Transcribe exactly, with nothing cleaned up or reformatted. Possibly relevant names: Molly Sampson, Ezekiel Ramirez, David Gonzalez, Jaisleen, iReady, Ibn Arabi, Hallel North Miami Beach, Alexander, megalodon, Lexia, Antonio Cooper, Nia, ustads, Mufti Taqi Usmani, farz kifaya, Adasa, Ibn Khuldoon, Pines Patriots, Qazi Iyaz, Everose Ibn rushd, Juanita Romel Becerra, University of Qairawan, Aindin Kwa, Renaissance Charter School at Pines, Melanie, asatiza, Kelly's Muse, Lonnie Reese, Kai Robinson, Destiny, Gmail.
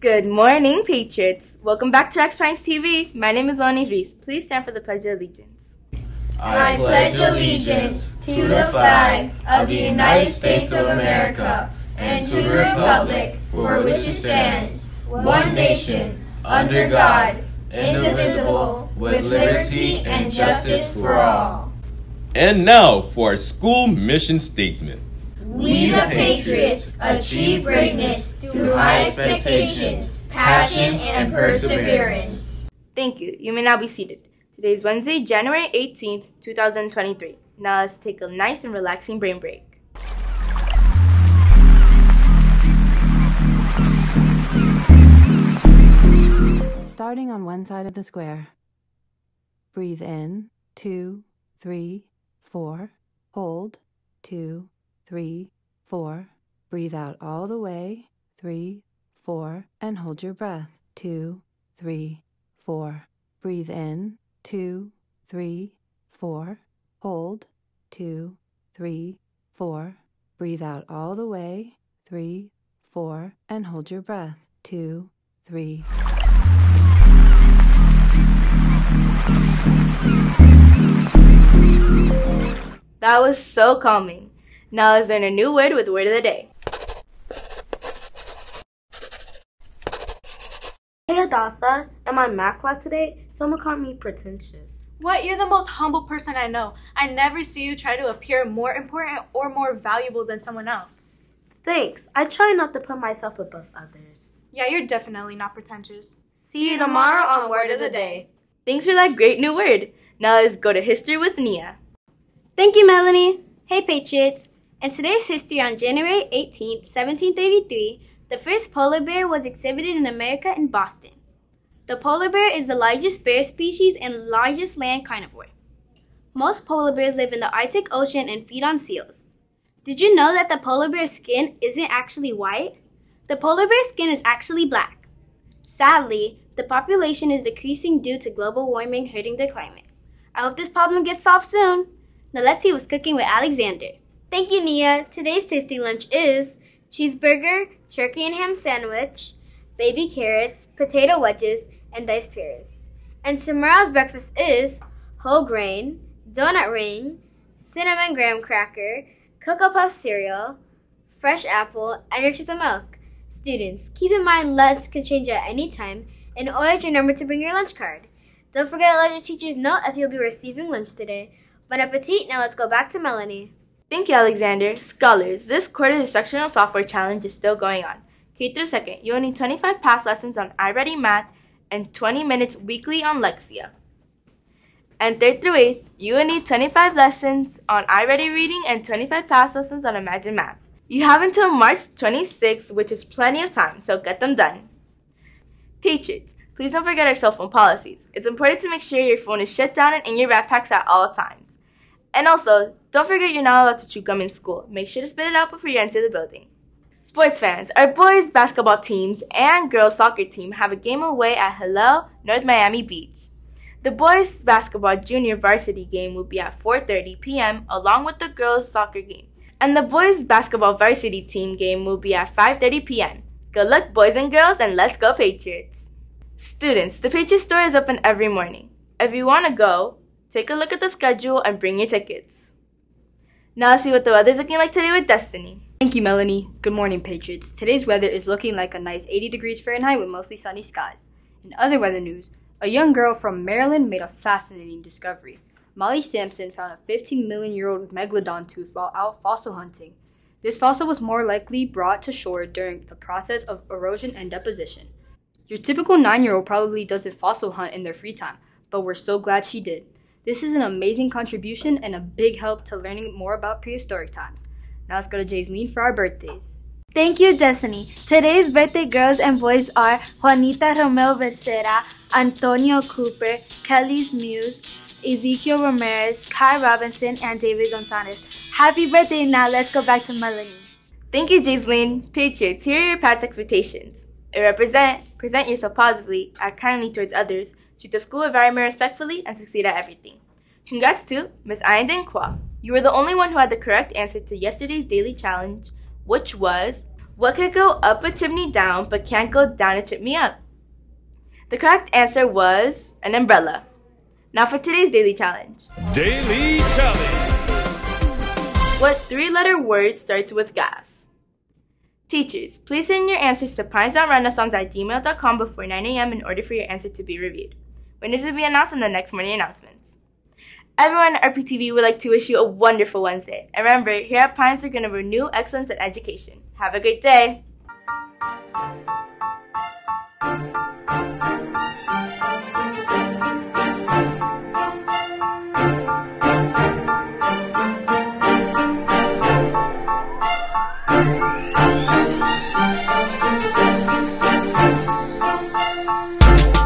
Good morning, Patriots. Welcome back to X Pines T V. My name is Lonnie Reese. Please stand for the Pledge of Allegiance. I, I pledge allegiance to the flag of the United States of America and to the republic for which it stands, one nation, under God, indivisible, with liberty and justice for all. And now for our school mission statement. We the Patriots achieve greatness through high expectations, passion, and perseverance. Thank you. You may now be seated. Today is Wednesday, January eighteenth, two thousand twenty-three. Now let's take a nice and relaxing brain break. Starting on one side of the square. Breathe in, two, three, four. Hold, two, three, four. Breathe out all the way, three, four, and hold your breath, two, three, four. Breathe in, two, three, four. Hold, two, three, four. Breathe out all the way, three, four, and hold your breath, two, three. That was so calming. Now let's learn a new word with Word of the Day. Hey Adasa, in my math class today, someone called me pretentious. What? You're the most humble person I know. I never see you try to appear more important or more valuable than someone else. Thanks. I try not to put myself above others. Yeah, you're definitely not pretentious. See you tomorrow on Word of the Day. Thanks for that great new word. Now let's go to History with Nia. Thank you, Melanie. Hey Patriots. In today's history on January eighteenth, seventeen thirty-three, the first polar bear was exhibited in America in Boston. The polar bear is the largest bear species and largest land carnivore. Most polar bears live in the Arctic Ocean and feed on seals. Did you know that the polar bear's skin isn't actually white? The polar bear's skin is actually black. Sadly, the population is decreasing due to global warming hurting the climate. I hope this problem gets solved soon. Now let's see what's cooking with Alexander. Thank you, Nia. Today's tasty lunch is cheeseburger, turkey and ham sandwich, baby carrots, potato wedges, and diced pears. And tomorrow's breakfast is whole grain, donut ring, cinnamon graham cracker, Cocoa Puff cereal, fresh apple, and your cheese and milk. Students, keep in mind lunch can change at any time, and always remember to bring your lunch card. Don't forget to let your teachers know if you'll be receiving lunch today. Bon appetit. Now let's go back to Melanie. Thank you, Alexander. Scholars, this quarter's sectional software challenge is still going on. K through second, you will need twenty-five past lessons on iReady Math and twenty minutes weekly on Lexia. And third through eighth, you will need twenty-five lessons on iReady Reading and twenty-five past lessons on Imagine Math. You have until March twenty-sixth, which is plenty of time, so get them done. Patriots, please don't forget our cell phone policies. It's important to make sure your phone is shut down and in your backpacks at all times. And also, don't forget you're not allowed to chew gum in school. Make sure to spit it out before you enter the building. Sports fans, our boys basketball teams and girls soccer team have a game away at Hallel North Miami Beach. The boys basketball junior varsity game will be at four thirty p m along with the girls soccer game. And the boys basketball varsity team game will be at five thirty p m Good luck, boys and girls, and let's go Patriots! Students, the Patriots store is open every morning. If you want to go, take a look at the schedule and bring your tickets. Now let's see what the weather's looking like today with Destiny. Thank you, Melanie. Good morning, Patriots. Today's weather is looking like a nice eighty degrees Fahrenheit with mostly sunny skies. In other weather news, a young girl from Maryland made a fascinating discovery. Molly Sampson found a fifteen million year old megalodon tooth while out fossil hunting. This fossil was more likely brought to shore during the process of erosion and deposition. Your typical nine year old probably doesn't fossil hunt in their free time, but we're so glad she did. This is an amazing contribution and a big help to learning more about prehistoric times. Now let's go to Jaisleen for our birthdays. Thank you, Destiny. Today's birthday girls and boys are Juanita Romel Becerra, Antonio Cooper, Kelly's Muse, Ezekiel Ramirez, Kai Robinson, and David Gonzalez. Happy birthday. Now let's go back to Melanie. Thank you, Jaisleen. Picture exterior past expectations. It represents present yourself positively, act kindly towards others, treat the school environment respectfully, and succeed at everything. Congrats to Miz Aindin Kwa. You were the only one who had the correct answer to yesterday's daily challenge, which was, what could go up a chimney down but can't go down a chimney up? The correct answer was an umbrella. Now for today's daily challenge. Daily challenge. What three-letter word starts with gas? Teachers, please send your answers to pines on renaissance at gmail dot com before nine a m in order for your answer to be reviewed. Winners will be announced in the next morning announcements. Everyone at R P T V would like to wish you a wonderful Wednesday. And remember, here at Pines, we're going to renew excellence in education. Have a great day. We'll be right back.